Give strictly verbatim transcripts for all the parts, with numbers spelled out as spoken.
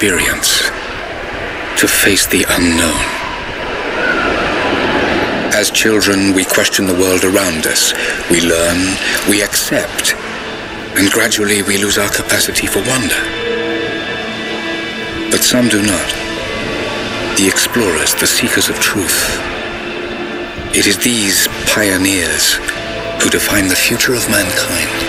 experience, to face the unknown. As children, we question the world around us. We learn, we accept, and gradually we lose our capacity for wonder. But some do not. The explorers, the seekers of truth. It is these pioneers who define the future of mankind.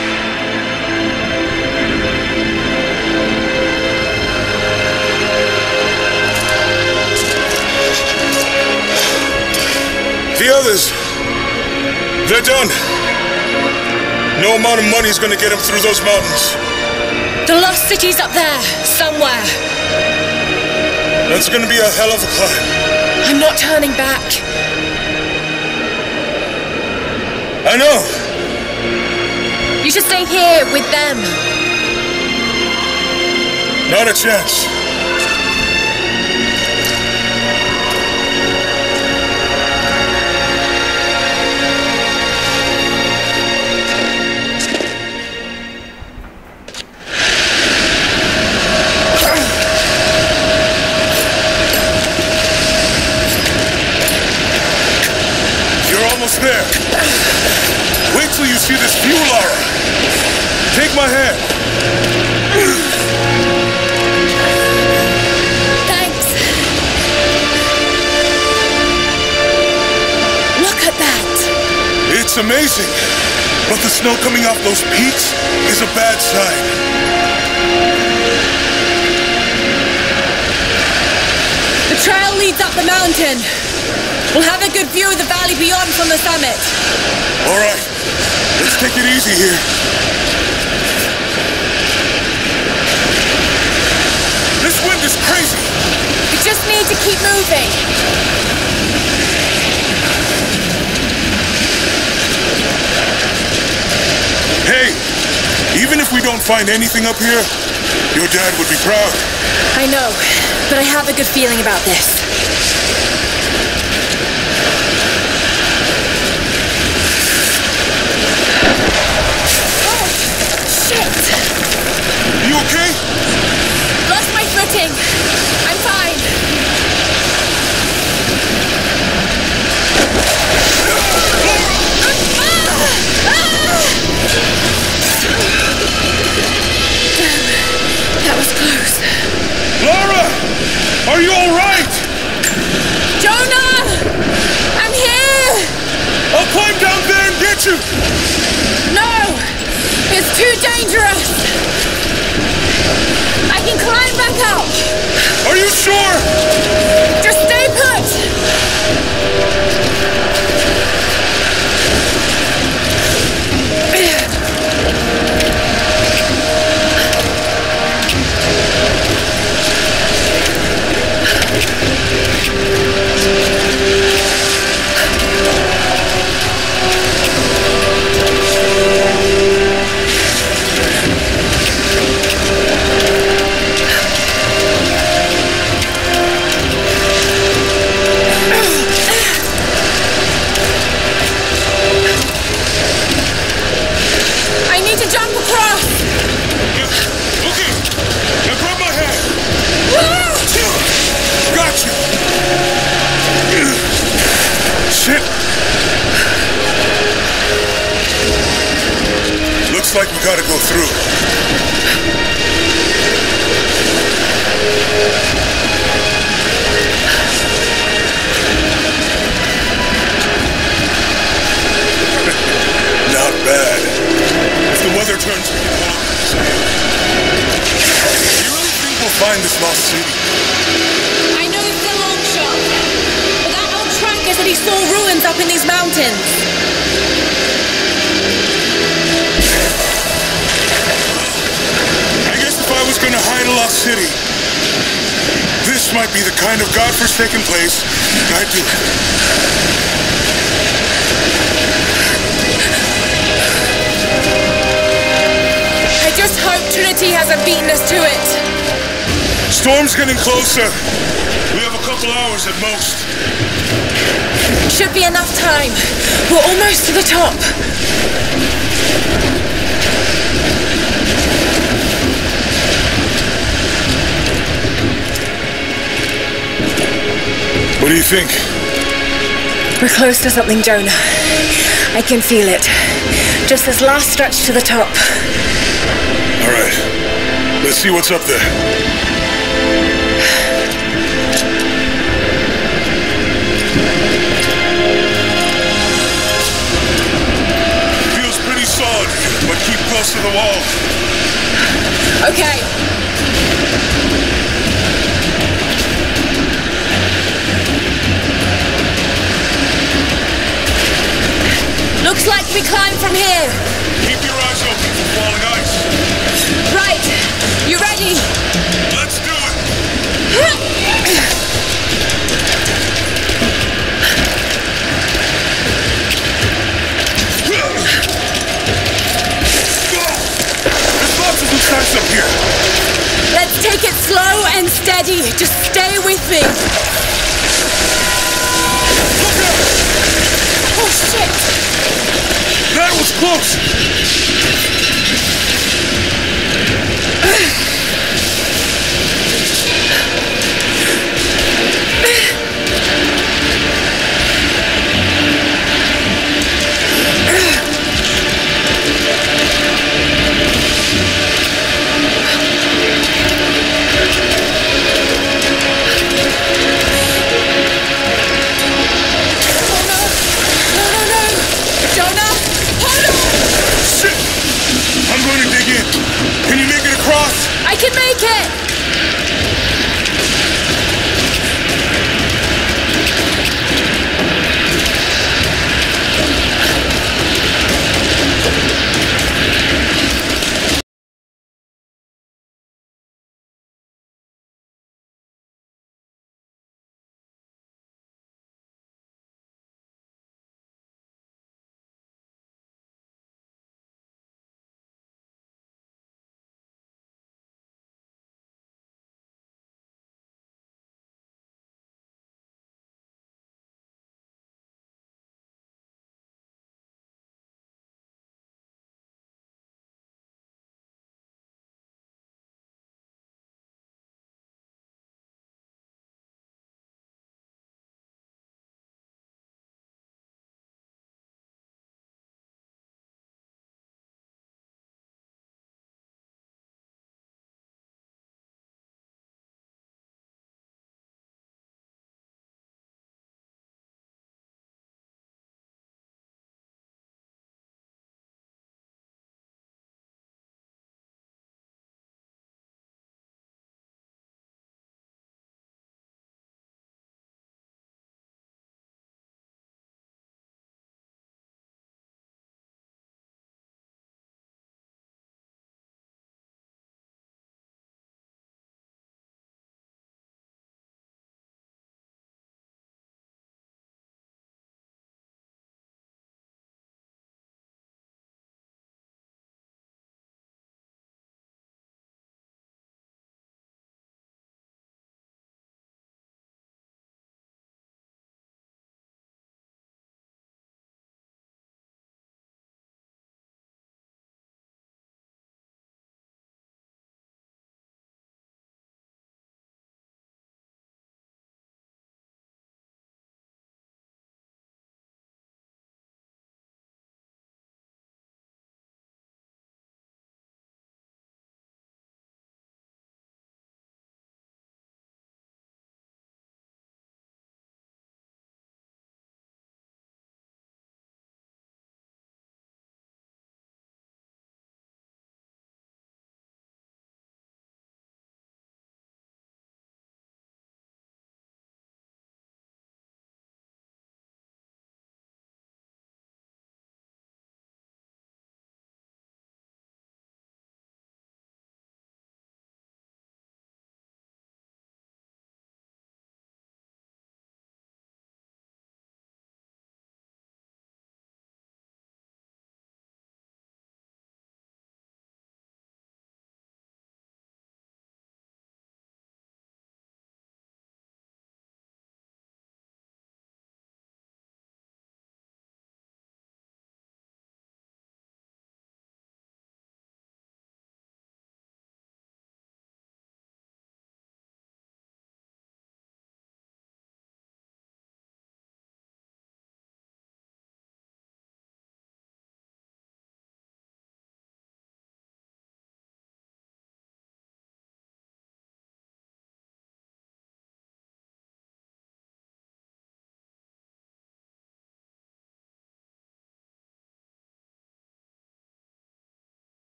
The others, they're done. No amount of money is going to get them through those mountains. The lost city's up there, somewhere. That's going to be a hell of a climb. I'm not turning back. I know. You should stay here with them. Not a chance. There. Wait till you see this view, Lara. Take my hand. Thanks. Look at that. It's amazing. But the snow coming off those peaks is a bad sign. The trail leads up the mountain. We'll have a good view of the valley beyond from the summit. All right. Let's take it easy here. This wind is crazy. We just need to keep moving. Hey, even if we don't find anything up here, your dad would be proud. I know, but I have a good feeling about this. You okay? Lost my footing. I'm fine. Ah! Ah! Damn, that was close. Lara! Are you alright? Jonah! I'm here! I'll climb down there and get you! No! It's too dangerous! I can climb back out! Are you sure? Just stay put! Looks like we gotta go through. Not bad. If the weather turns, we can walk the same. Do you really think we'll find this lost city? I know it's a long shot, but that old tracker said he saw ruins up in these mountains. I was going to hide a lost city. This might be the kind of godforsaken place I do. I just hope Trinity hasn't beaten us to it. Storm's getting closer. We have a couple hours at most. Should be enough time. We're almost to the top. think? We're close to something, Jonah. I can feel it. Just this last stretch to the top. All right. Let's see what's up there. But keep close to the wall. Okay. Looks like we climb from here. Keep your eyes open for falling ice. Right. You ready? Let's do it. Up here. Let's take it slow and steady. Just stay with me. Look out! Oh shit! That was close. I'm going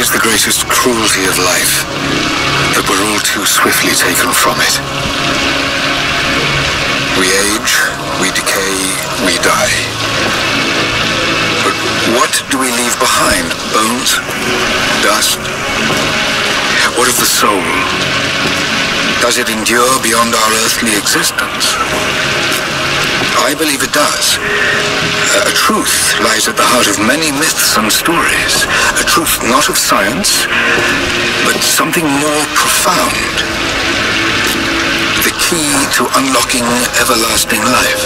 is the greatest cruelty of life, that we're all too swiftly taken from it. We age, we decay, we die. But what do we leave behind? Bones? Dust? What of the soul? Does it endure beyond our earthly existence? I believe it does. A truth lies at the heart of many myths and stories. A truth not of science, but something more profound. The key to unlocking everlasting life.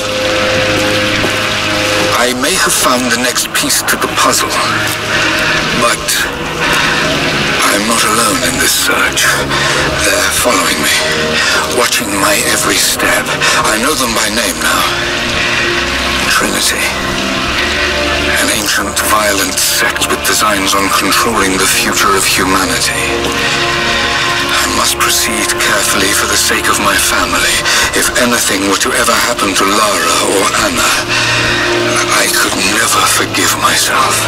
I may have found the next piece to the puzzle, but I'm not alone in this search. They're following me, watching my every step. I know them by name now. Trinity. An ancient, violent sect with designs on controlling the future of humanity. I must proceed carefully for the sake of my family. If anything were to ever happen to Lara or Anna, I could never forgive myself.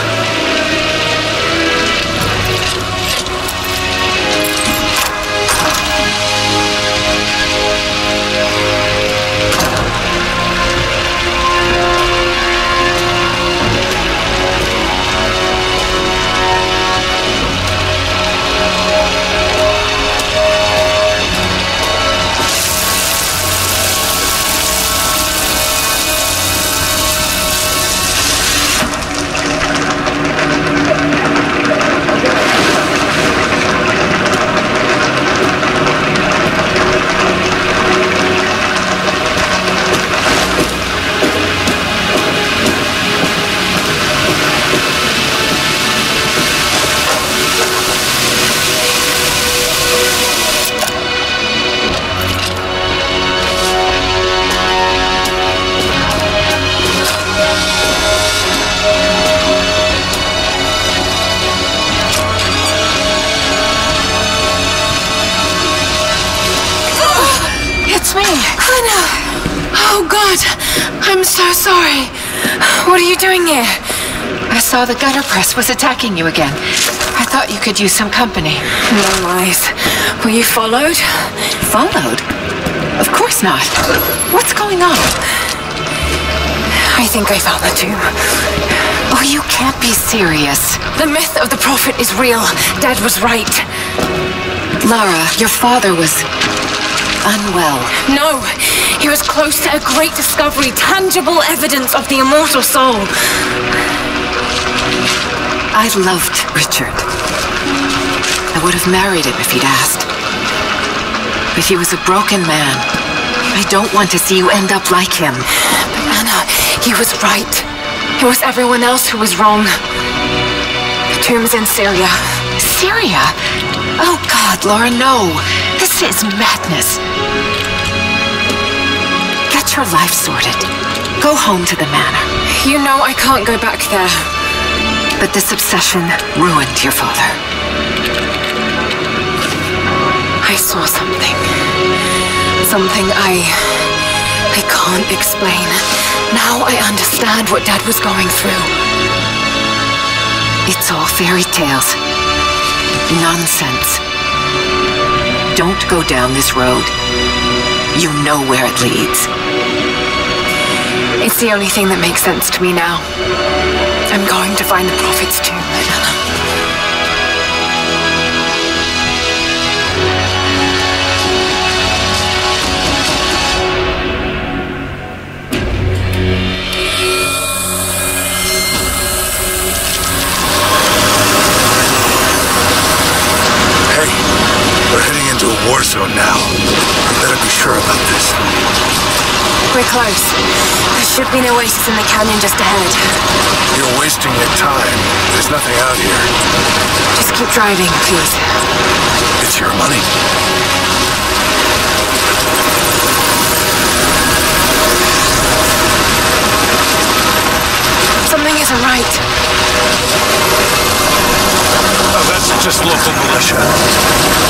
I saw the gutter press was attacking you again. I thought you could use some company. No lies. Were you followed? Followed? Of course not. What's going on? I think I found the tomb. Oh, you can't be serious. The myth of the prophet is real. Dad was right. Lara, your father was unwell. No! He was close to a great discovery. Tangible evidence of the immortal soul. I loved Richard. I would have married him if he'd asked. But he was a broken man. I don't want to see you end up like him. But Anna, he was right. It was everyone else who was wrong. The tomb's in Syria. Syria? Oh God, Lara, no. This is madness. Get your life sorted. Go home to the manor. You know I can't go back there. But this obsession ruined your father. I saw something. Something I... I can't explain. Now I understand what Dad was going through. It's all fairy tales. Nonsense. Don't go down this road. You know where it leads. It's the only thing that makes sense to me now. I'm going to find the prophet's tomb, Lidlana. Hey, we're heading into a war zone now. We better be sure about this. We're close. There should be an oasis in the canyon just ahead. You're wasting your time. There's nothing out here. Just keep driving, please. It's your money. Something isn't right. Oh, that's just local militia.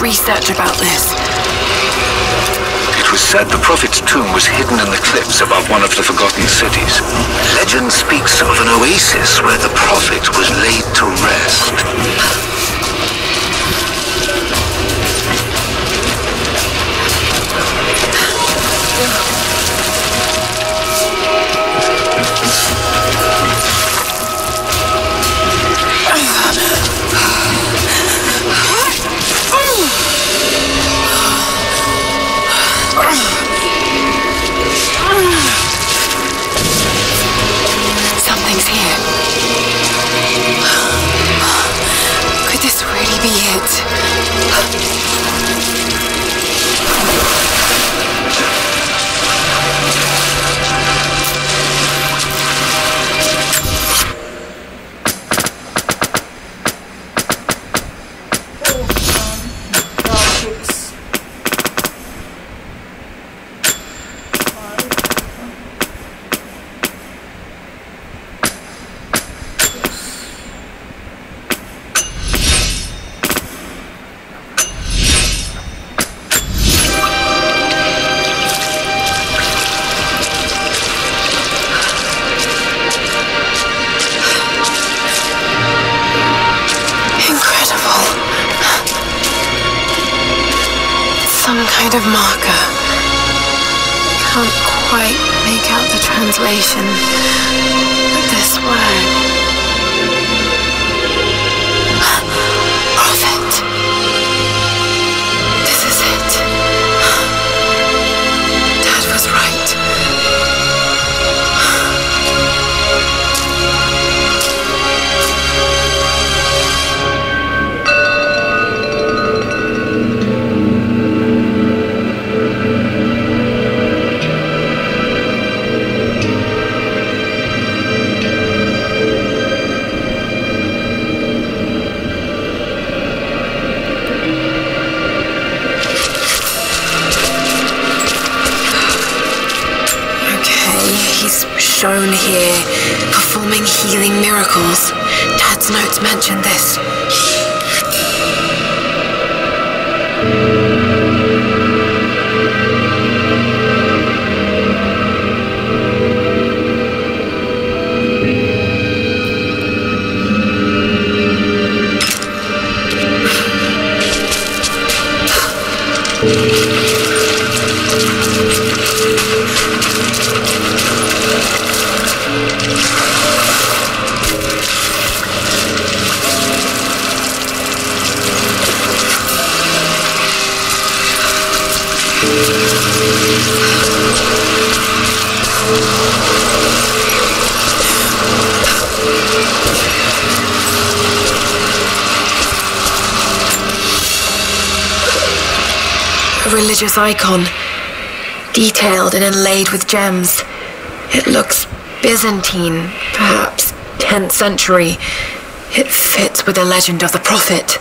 Research about this. It was said the prophet's tomb was hidden in the cliffs above one of the forgotten cities. Legend speaks of an oasis where the prophet was laid to rest. Kind of marker. Can't quite make out the translation of this word. Prophet. This is it. Dad was right. Shown here, performing healing miracles. Dad's notes mention this. Religious icon, detailed and inlaid with gems. It looks Byzantine, perhaps tenth century. It fits with the legend of the prophet.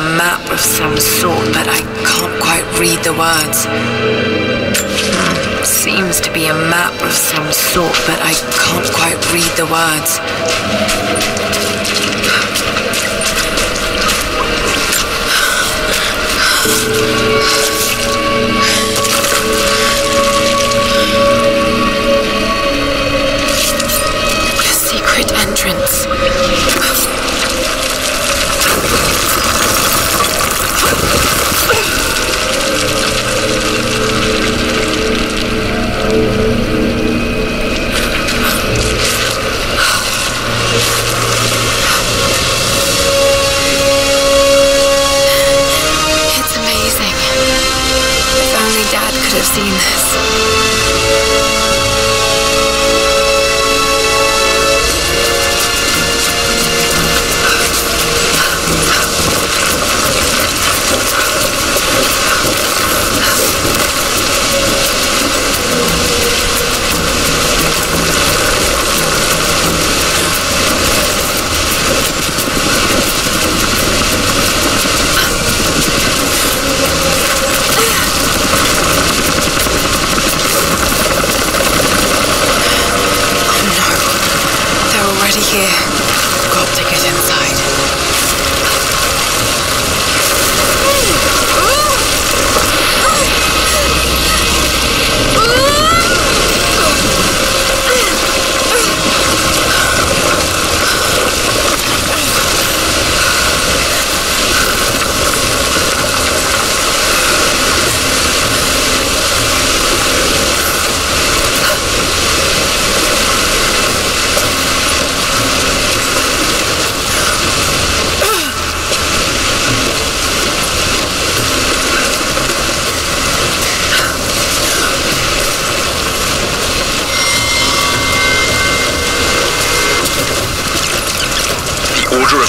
me a map of some sort, but I can't quite read the words. Seems to be a map of some sort, but I can't quite read the words. The secret entrance.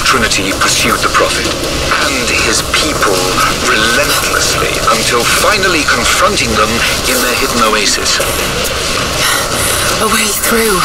Trinity pursued the Prophet and his people relentlessly until finally confronting them in their hidden oasis. A way through.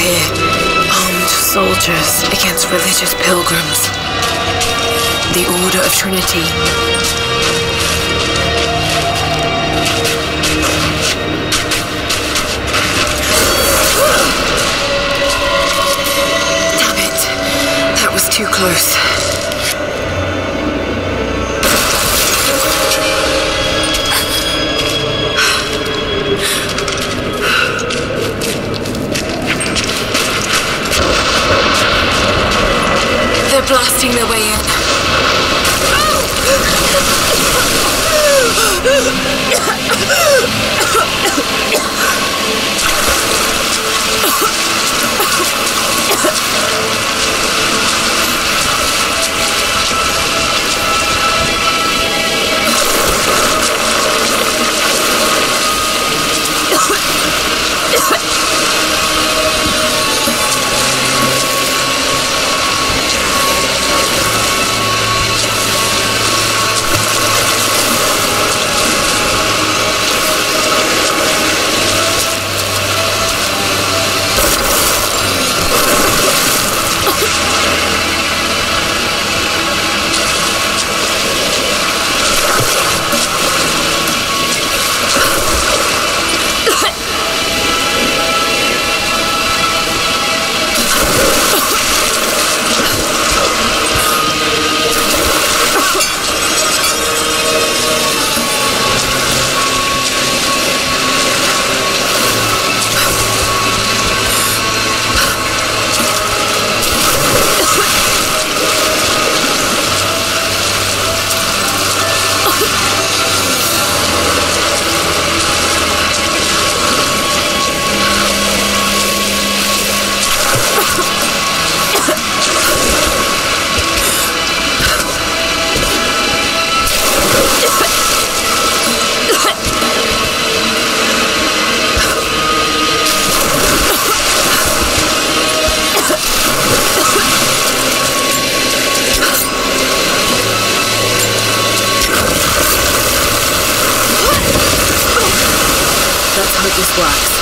Here, armed soldiers against religious pilgrims. The Order of Trinity. Blasting their way in. these blocks.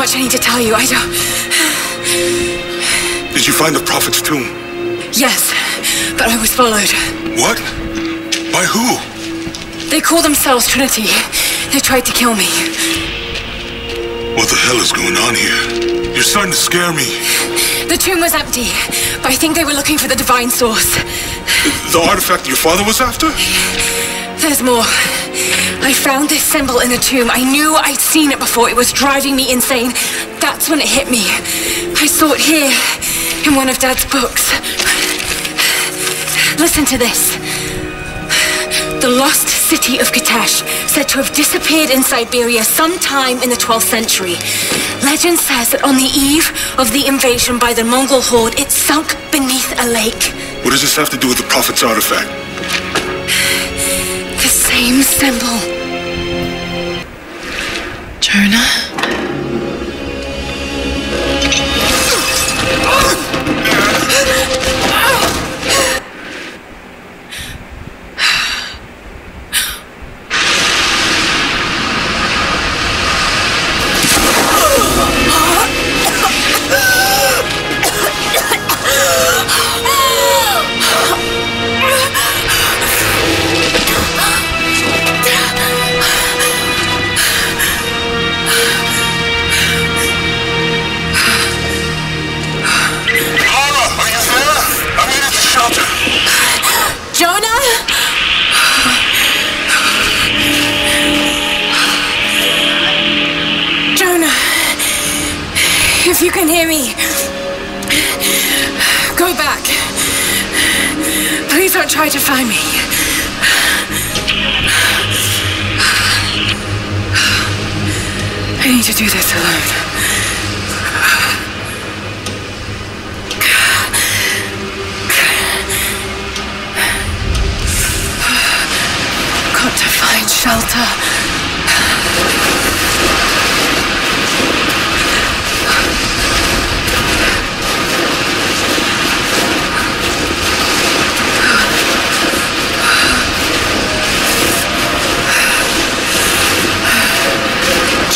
much I need to tell you. I don't... Did you find the prophet's tomb? Yes, but I was followed. What? By who? They call themselves Trinity. They tried to kill me. What the hell is going on here? You're starting to scare me. The tomb was empty, but I think they were looking for the divine source. The, the artifact your father was after? There's more. I found this symbol in the tomb. I knew I'd seen it before. It was driving me insane. That's when it hit me. I saw it here, in one of Dad's books. Listen to this. The lost city of Kitezh, said to have disappeared in Siberia sometime in the twelfth century. Legend says that on the eve of the invasion by the Mongol horde, it sunk beneath a lake. What does this have to do with the prophet's artifact? The same symbol. Jonah? If you can hear me, go back. Please don't try to find me. I need to do this alone. Got to find shelter.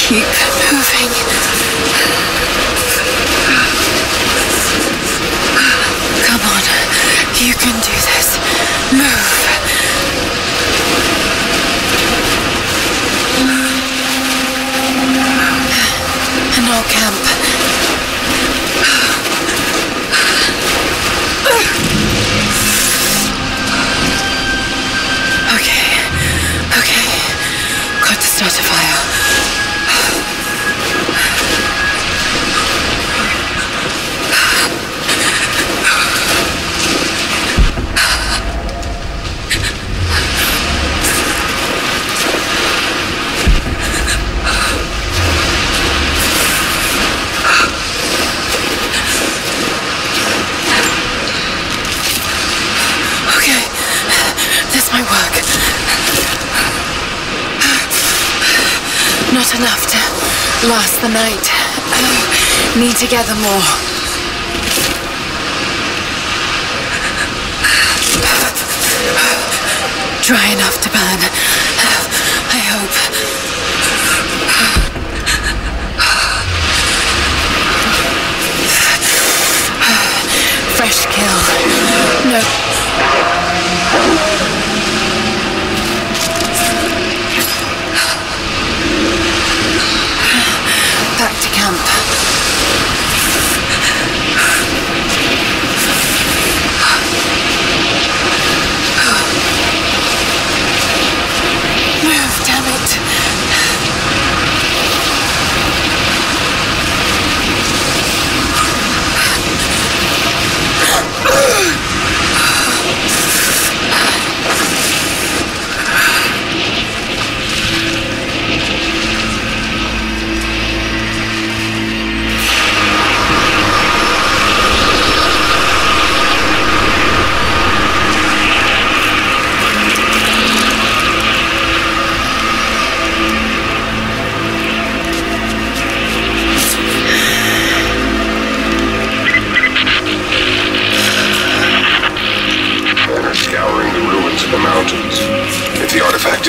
Keep moving. Come on, you can do this. Move. An old camp. Okay, okay. Got to start a fire. Not enough to last the night. I need to gather more. Dry enough to burn, I hope. Fresh kill. No. Back to camp. Move, damn it.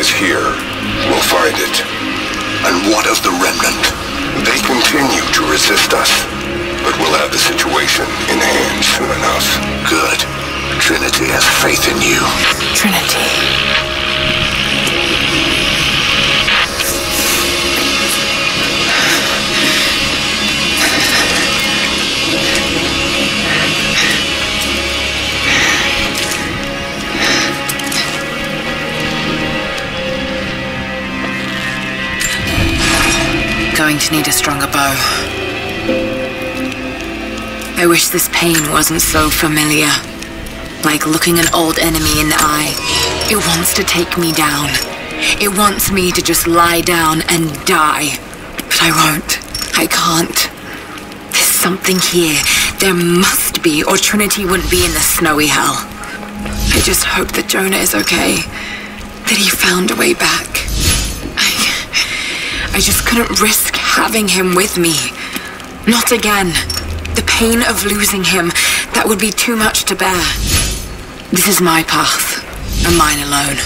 Here, we'll find it. And what of the remnant? They continue to resist us, but we'll have the situation in hand soon enough. Good. Trinity has faith in you. Trinity. Going to need a stronger bow. I wish this pain wasn't so familiar. Like looking an old enemy in the eye. It wants to take me down. It wants me to just lie down and die. But I won't. I can't. There's something here. There must be, or Trinity wouldn't be in the snowy hell. I just hope that Jonah is okay. That he found a way back. I just couldn't risk having him with me. Not again. The pain of losing him, that would be too much to bear. This is my path, and mine alone.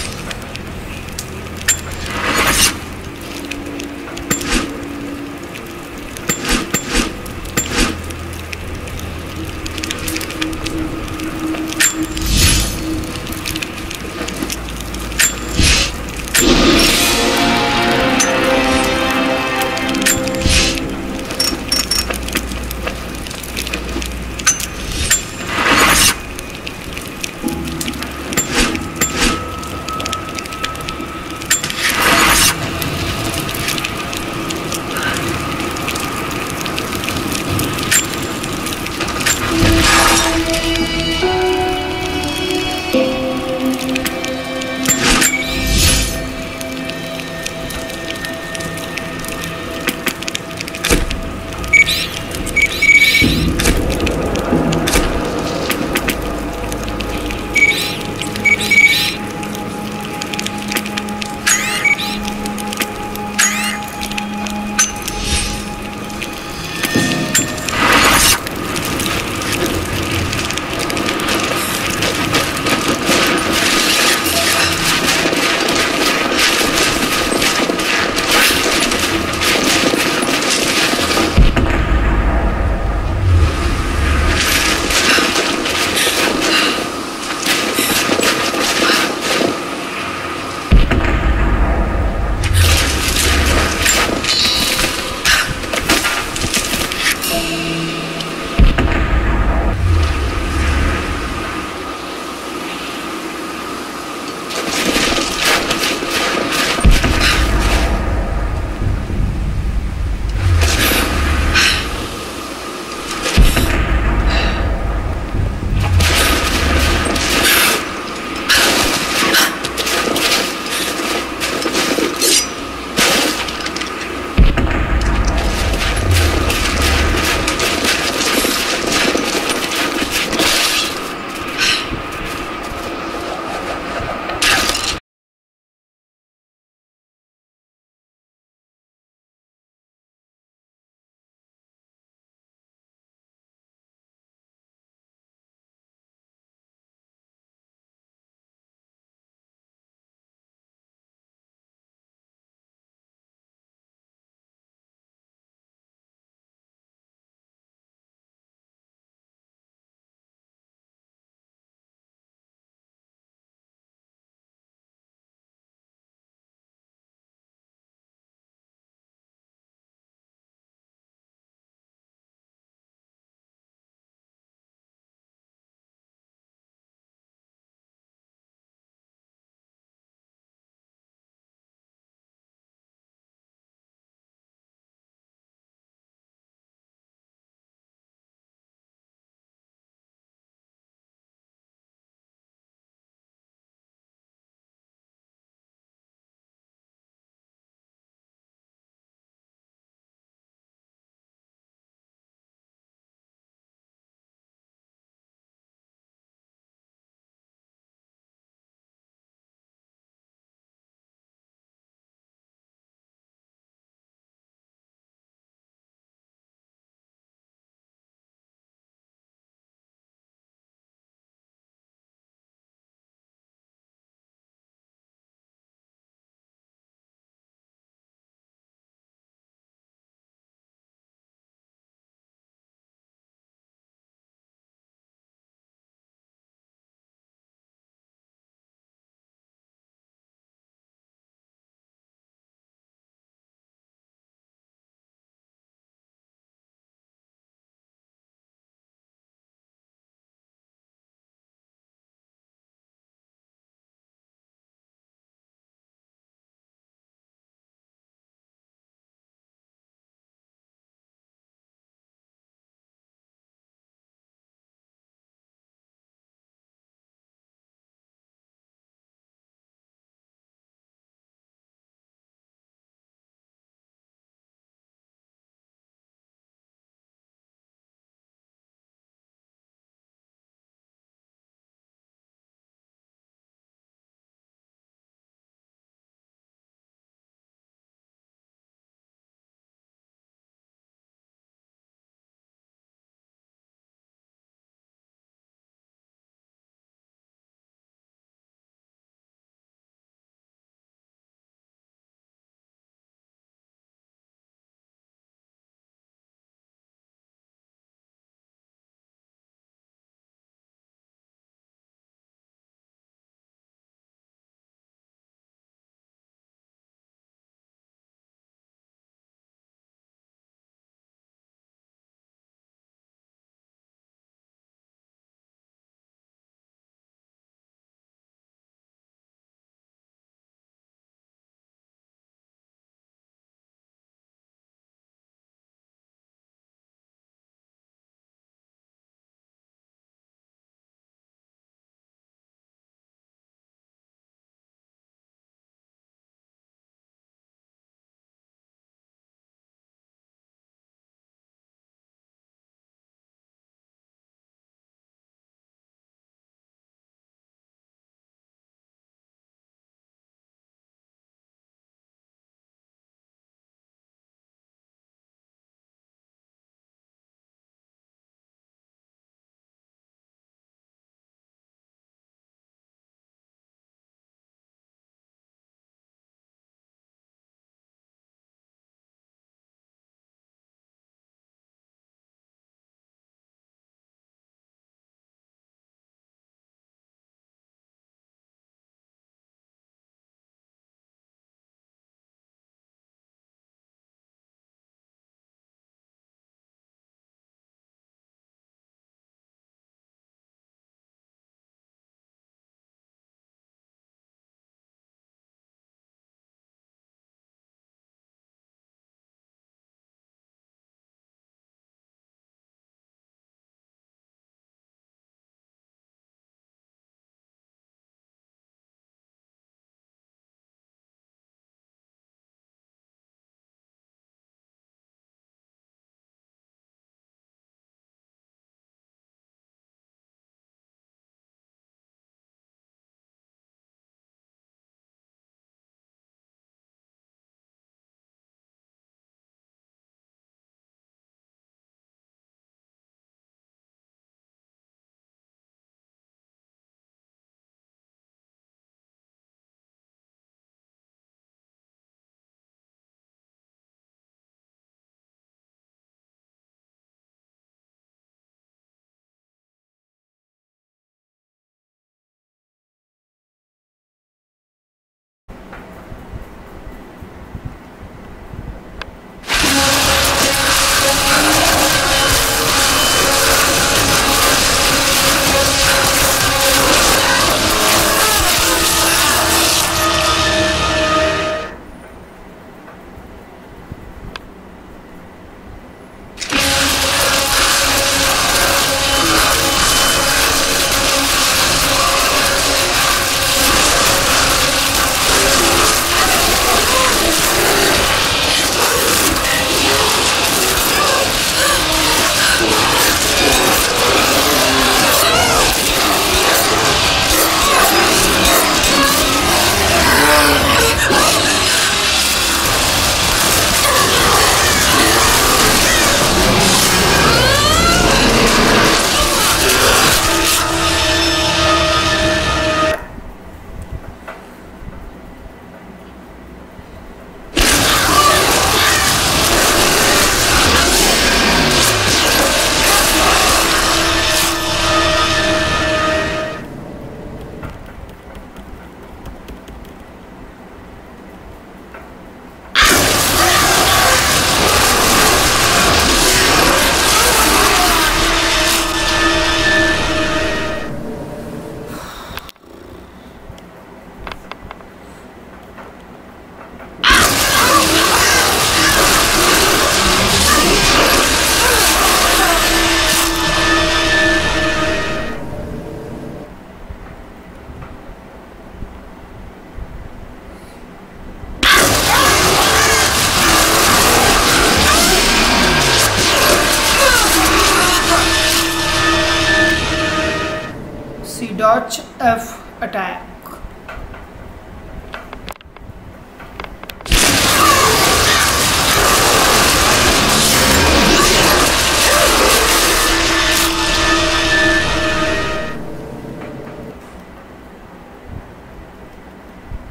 C dodge, F attack.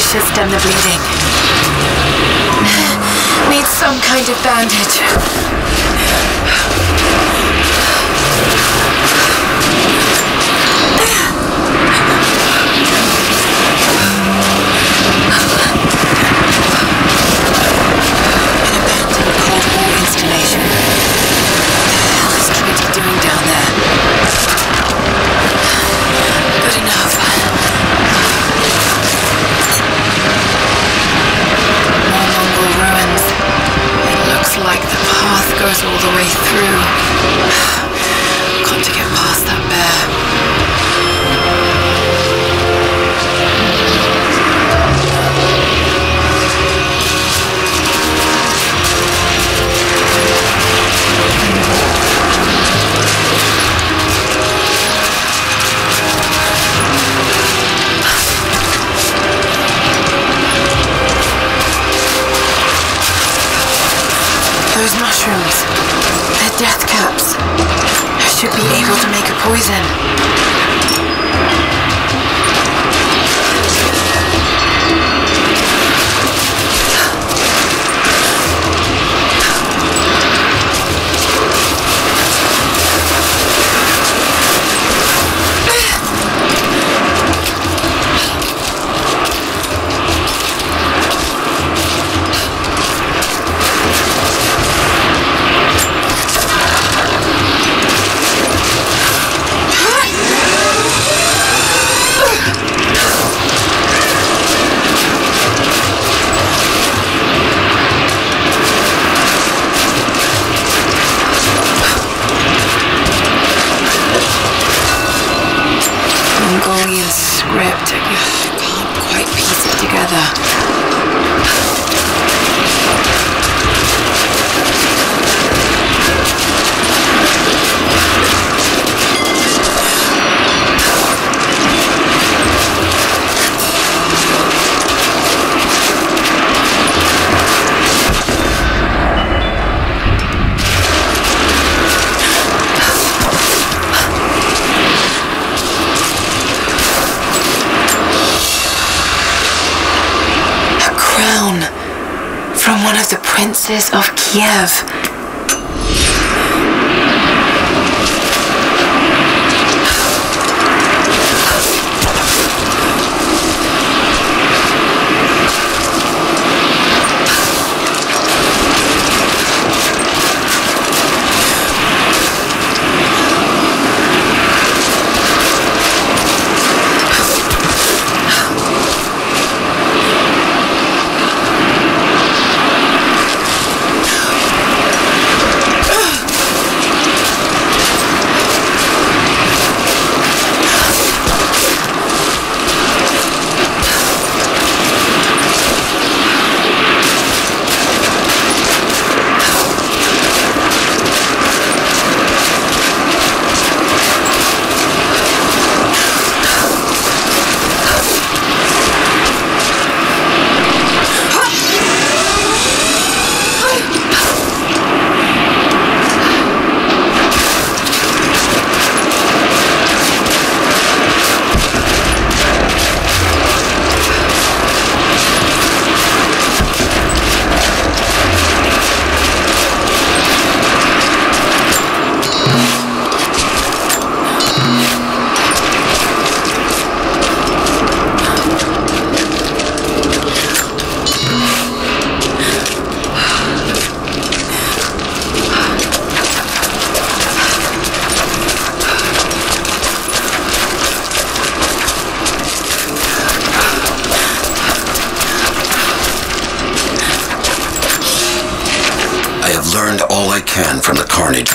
She's done the bleeding. Needs some kind of bandage. An abandoned Cold War installation. What the hell is Trinity doing down there? Good enough. More Mongol ruins. It looks like the path goes all the way through. Got to get past that bear. Those mushrooms, they're death caps. I should be able to make a poison. Princes of Kiev. all I can from the carnage.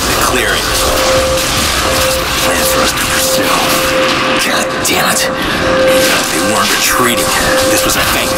there's the clearing. There's a plan for us to pursue. God damn it. They weren't retreating. This was a feint.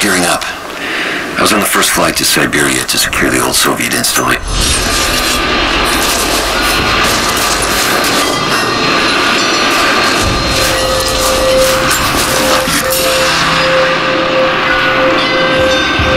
Gearing up. I was on the first flight to Siberia to secure the old Soviet installation.